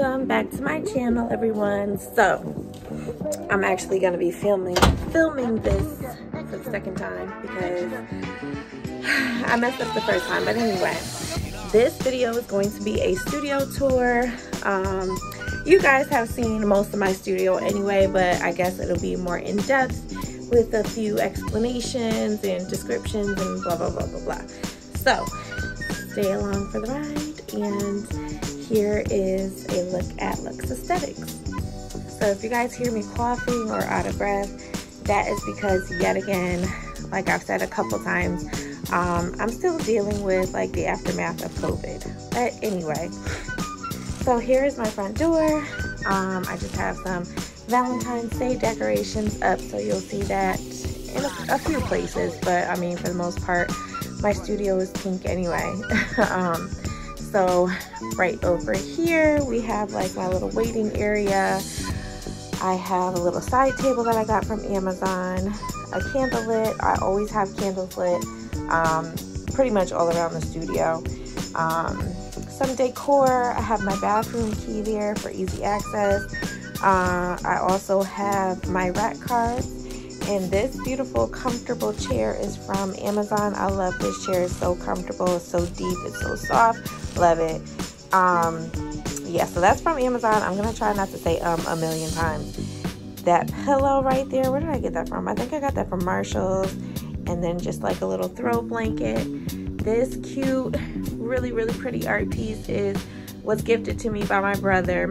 Welcome back to my channel, everyone. So I'm actually going to be filming this for the second time because I messed up the first time. But anyway, this video is going to be a studio tour. You guys have seen most of my studio anyway, but I guess it'll be more in depth with a few explanations and descriptions and blah blah blah blah blah. So stay along for the ride, and here is a look at Lux Aesthetics. So if you guys hear me coughing or out of breath, that is because, yet again, like I've said a couple times, I'm still dealing with like the aftermath of COVID. But anyway, so here is my front door. I just have some Valentine's Day decorations up, so you'll see that in a few places, but I mean, for the most part, my studio is pink anyway. So right over here, we have like my little waiting area. I have a little side table that I got from Amazon, a candle lit. I always have candles lit pretty much all around the studio. Some decor. I have my bathroom key there for easy access. I also have my rack cards. And this beautiful, comfortable chair is from Amazon. I love this chair. It's so comfortable. It's so deep. It's so soft. Love it. Yeah, so that's from Amazon. I'm gonna try not to say a million times. That pillow right there, where did I get that from? I think I got that from Marshall's. And then just like a little throw blanket. This cute, really really pretty art piece was gifted to me by my brother,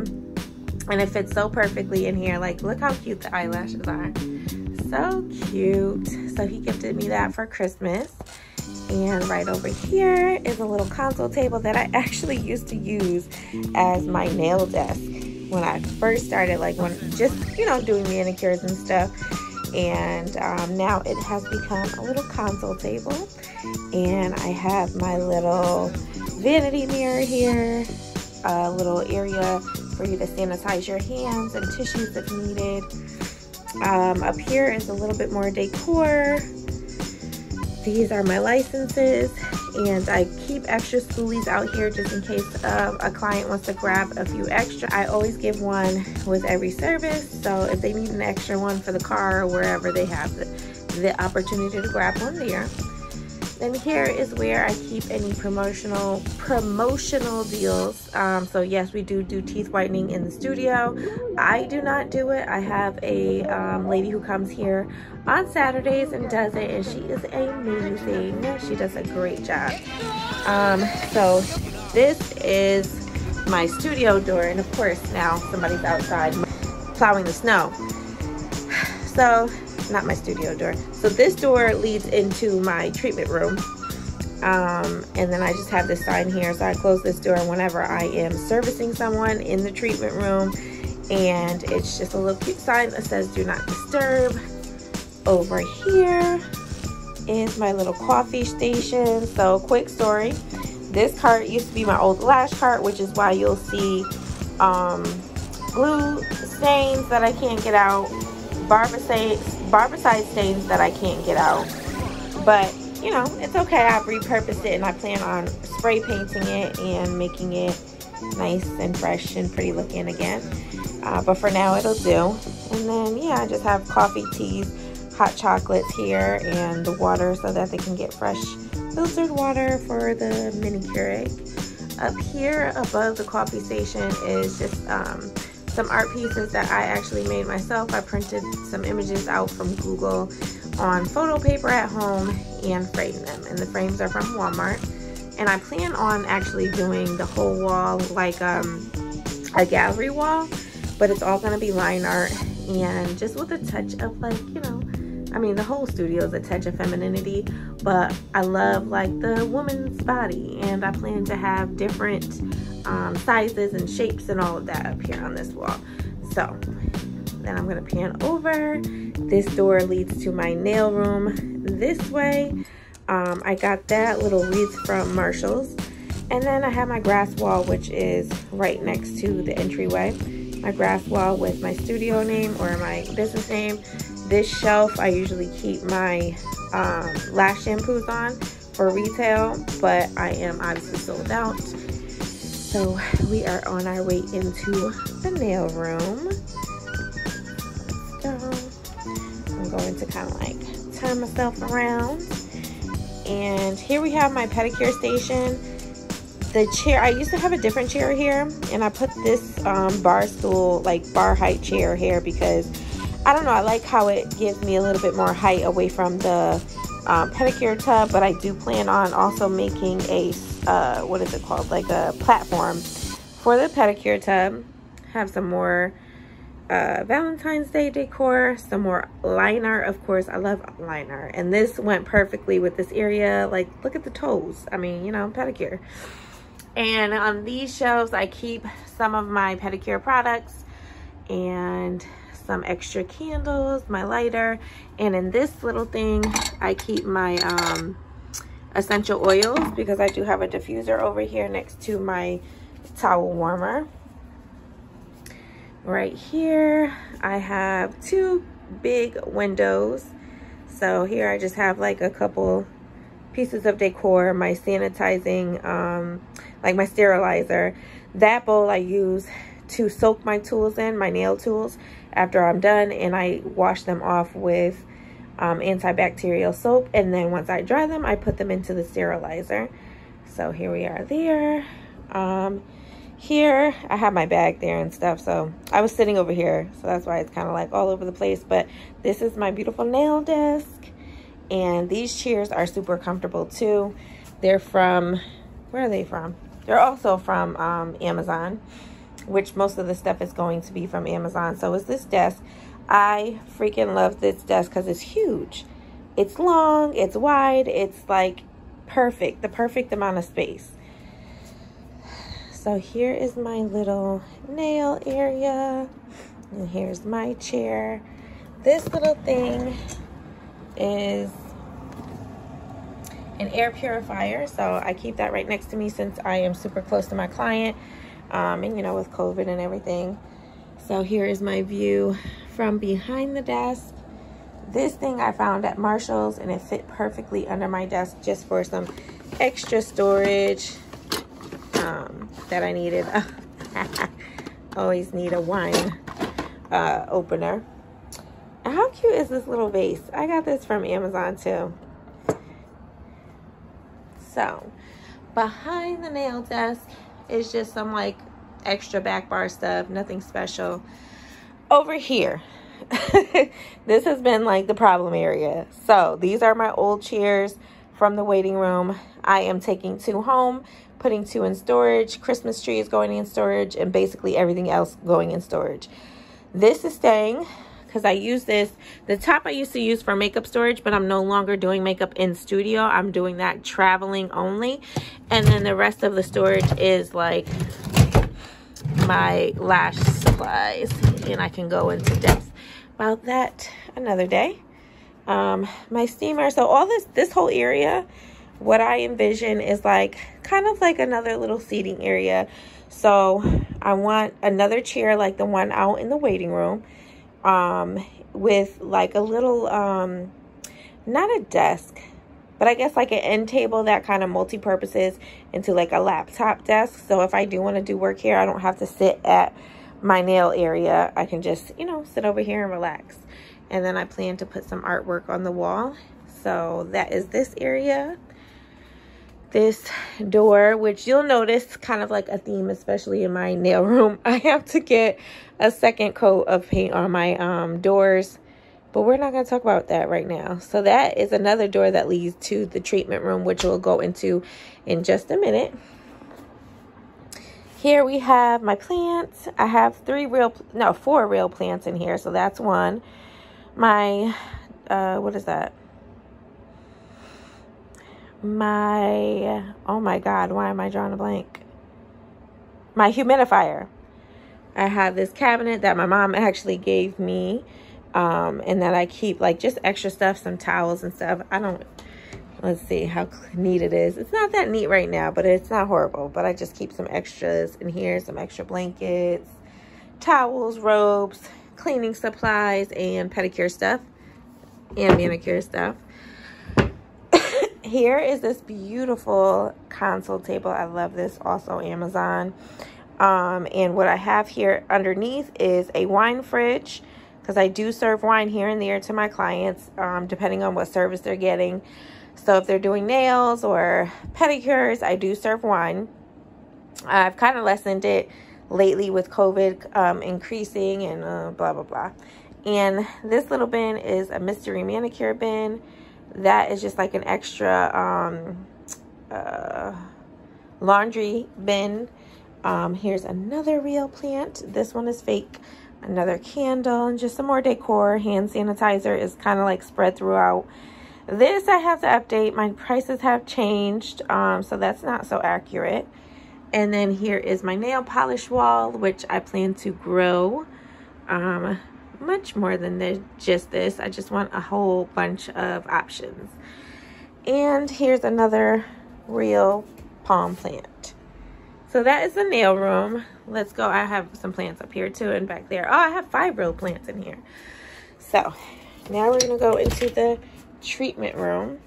and it fits so perfectly in here. Like, look how cute the eyelashes are. So cute. So he gifted me that for Christmas. And right over here is a little console table that I actually used to use as my nail desk when I first started, like when just, you know, doing manicures and stuff. And now it has become a little console table. And I have my little vanity mirror here, a little area for you to sanitize your hands and tissues if needed. Up here is a little bit more decor. These are my licenses, and I keep extra spoolies out here just in case a client wants to grab a few extra. I always give one with every service, so if they need an extra one for the car or wherever, they have the opportunity to grab one there. Then here is where I keep any promotional deals. So yes, we do teeth whitening in the studio. I do not do it. I have a lady who comes here on Saturdays and does it, and she is amazing. She does a great job. So this is my studio door, and of course now somebody's outside plowing the snow. So not my studio door. So this door leads into my treatment room. And then I just have this sign here. So I close this door whenever I am servicing someone in the treatment room. And it's just a little cute sign that says do not disturb. Over here is my little coffee station. So quick story. This cart used to be my old lash cart, which is why you'll see glue stains that I can't get out, barberside stains that I can't get out, but you know, it's okay. I've repurposed it, and I plan on spray painting it and making it nice and fresh and pretty looking again, but for now it'll do. And then yeah, I just have coffee, teas, hot chocolates here, and the water so that they can get fresh filtered water for the mini Keurig. Up here above the coffee station is just some art pieces that I actually made myself. I printed some images out from Google on photo paper at home and framed them. And the frames are from Walmart. And I plan on actually doing the whole wall like a gallery wall, but it's all going to be line art and just with a touch of, like, you know, I mean, the whole studio is a touch of femininity, but I love like the woman's body, and I plan to have different sizes and shapes and all of that up here on this wall. So then I'm gonna pan over. This door leads to my nail room this way. I got that little wreath from Marshall's, and then I have my grass wall, which is right next to the entryway. My grass wall with my studio name or my business name. This shelf I usually keep my lash shampoos on for retail, but I am obviously sold out. So we are on our way into the nail room. I'm going to kind of like turn myself around. And here we have my pedicure station. The chair, I used to have a different chair here, and I put this bar stool, like bar height chair here, because I don't know, I like how it gives me a little bit more height away from the pedicure tub. But I do plan on also making a what is it called, like a platform for the pedicure tub. Have some more Valentine's Day decor, some more liner. Of course, I love liner, and this went perfectly with this area. Like, look at the toes. I mean, you know, pedicure. And on these shelves, I keep some of my pedicure products and some extra candles, my lighter, and in this little thing, I keep my essential oils, because I do have a diffuser over here next to my towel warmer. Right here I have two big windows, so here I just have like a couple pieces of decor. My sanitizing, like my sterilizer, that bowl I use to soak my tools in, my nail tools, after I'm done, and I wash them off with antibacterial soap, and then once I dry them I put them into the sterilizer. So here we are there. Here I have my bag there and stuff, so I was sitting over here, so that's why it's kind of like all over the place. But this is my beautiful nail desk, and these chairs are super comfortable too. They're from, where are they from? They're also from Amazon, which most of the stuff is going to be from Amazon. So is this desk. I freaking love this desk because it's huge, it's long, it's wide, it's like perfect, the perfect amount of space. So here is my little nail area, and here's my chair. This little thing is an air purifier, so I keep that right next to me since I am super close to my client, and you know, with COVID and everything. So here is my view from behind the desk. This thing I found at Marshall's, and it fit perfectly under my desk just for some extra storage that I needed. Always need a wine opener. How cute is this little vase? I got this from Amazon too. So behind the nail desk is just some like extra back bar stuff, nothing special. Over here this has been like the problem area. So these are my old chairs from the waiting room. I am taking two home, putting two in storage. Christmas tree is going in storage, and basically everything else going in storage. This is staying because I use this. The top I used to use for makeup storage, but I'm no longer doing makeup in studio. I'm doing that traveling only. And then the rest of the storage is like my lash supplies, and I can go into depth about that another day. My steamer. So all this whole area, what I envision is like kind of like another little seating area. So I want another chair like the one out in the waiting room, with like a little, not a desk, but I guess like an end table that kind of multi-purposes into like a laptop desk. So if I do want to do work here, I don't have to sit at my nail area. I can just, you know, sit over here and relax. And then I plan to put some artwork on the wall. So that is this area. This door, which you'll notice kind of like a theme, especially in my nail room. I have to get a second coat of paint on my doors, but we're not going to talk about that right now. So that is another door that leads to the treatment room, which we'll go into in just a minute. Here we have my plants. I have four real plants in here. So that's one. My what is that, my, oh my god, why am I drawing a blank, my humidifier. I have this cabinet that my mom actually gave me, and that I keep like just extra stuff, some towels and stuff. I don't, let's see how neat it is. It's not that neat right now, but it's not horrible. But I just keep some extras in here, some extra blankets, towels, robes, cleaning supplies, and pedicure stuff and manicure stuff. Here is this beautiful console table. I love this, also Amazon. And what I have here underneath is a wine fridge, because I do serve wine here and there to my clients, depending on what service they're getting. So if they're doing nails or pedicures, I do serve wine. I've kind of lessened it lately with COVID increasing and blah, blah, blah. And this little bin is a mystery manicure bin. That is just like an extra laundry bin. Here's another real plant. This one is fake. Another candle and just some more decor. Hand sanitizer is kind of like spread throughout. This I have to update. My prices have changed, so that's not so accurate. And then here is my nail polish wall, which I plan to grow much more than just this. I just want a whole bunch of options. And here's another real palm plant. So that is the nail room. Let's go. I have some plants up here too and back there. Oh, I have 5 real plants in here. So now we're going to go into the treatment room.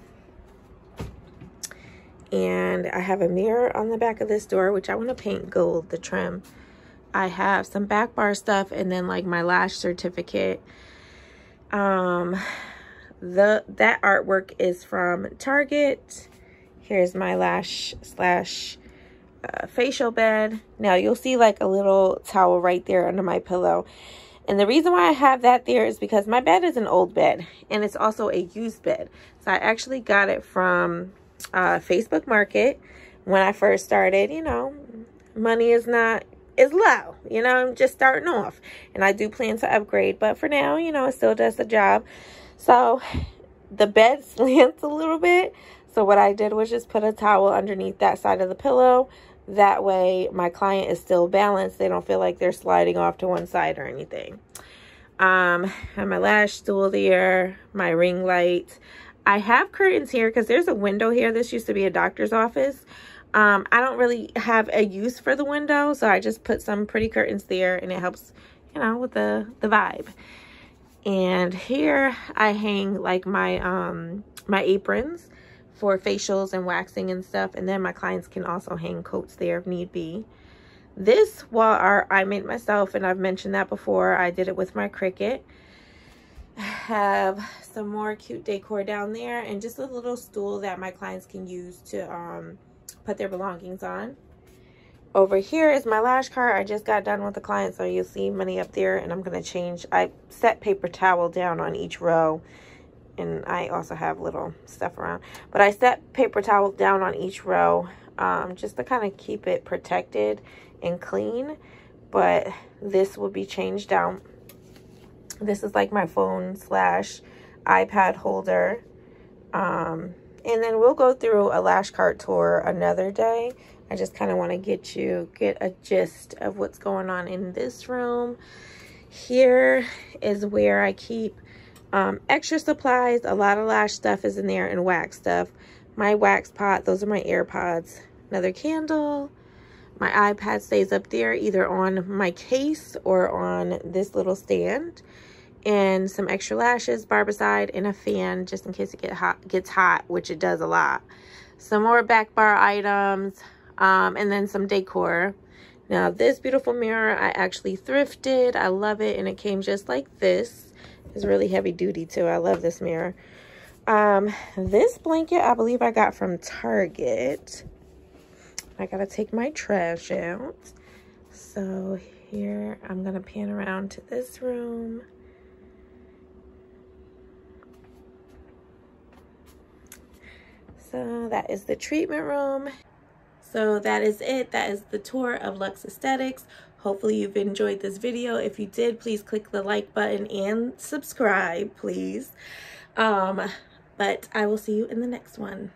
And I have a mirror on the back of this door, which I want to paint gold, the trim. I have some back bar stuff and then like my lash certificate. That artwork is from Target. Here's my lash slash facial bed. Now you'll see like a little towel right there under my pillow. And the reason why I have that there is because my bed is an old bed and it's also a used bed. So I actually got it from Facebook Market when I first started. You know, money is low, you know, I'm just starting off, and I do plan to upgrade, but for now, you know, it still does the job. So the bed slants a little bit, so what I did was just put a towel underneath that side of the pillow. That way my client is still balanced. They don't feel like they're sliding off to one side or anything. I have my lash stool there, my ring light. I have curtains here because there's a window here. This used to be a doctor's office. I don't really have a use for the window, so I just put some pretty curtains there, and it helps, you know, with the vibe. And here I hang like my my aprons for facials and waxing and stuff, and then my clients can also hang coats there if need be. This wall art I made myself, and I've mentioned that before. I did it with my Cricut. I have some more cute decor down there, and just a little stool that my clients can use to put their belongings on. Over here is my lash cart. I just got done with the client, so you'll see money up there, and I'm going to change. I set paper towel down on each row, and I also have little stuff around, but I set paper towel down on each row just to kind of keep it protected and clean. But this will be changed out. This is like my phone slash iPad holder. And then we'll go through a lash cart tour another day. I just kind of want to get a gist of what's going on in this room. Here is where I keep extra supplies. A lot of lash stuff is in there and wax stuff. My wax pot, those are my AirPods. Another candle. My iPad stays up there either on my case or on this little stand. And some extra lashes, barbicide, and a fan just in case it gets hot, which it does a lot. Some more back bar items, and then some decor. Now this beautiful mirror I actually thrifted. I love it, and it came just like this. It's really heavy duty too. I love this mirror. This blanket I believe I got from Target. I gotta take my trash out. So here I'm gonna pan around to this room. So that is the treatment room. So that is it. That is the tour of Lux Aesthetics. Hopefully you've enjoyed this video. If you did, please click the like button and subscribe, please. But I will see you in the next one.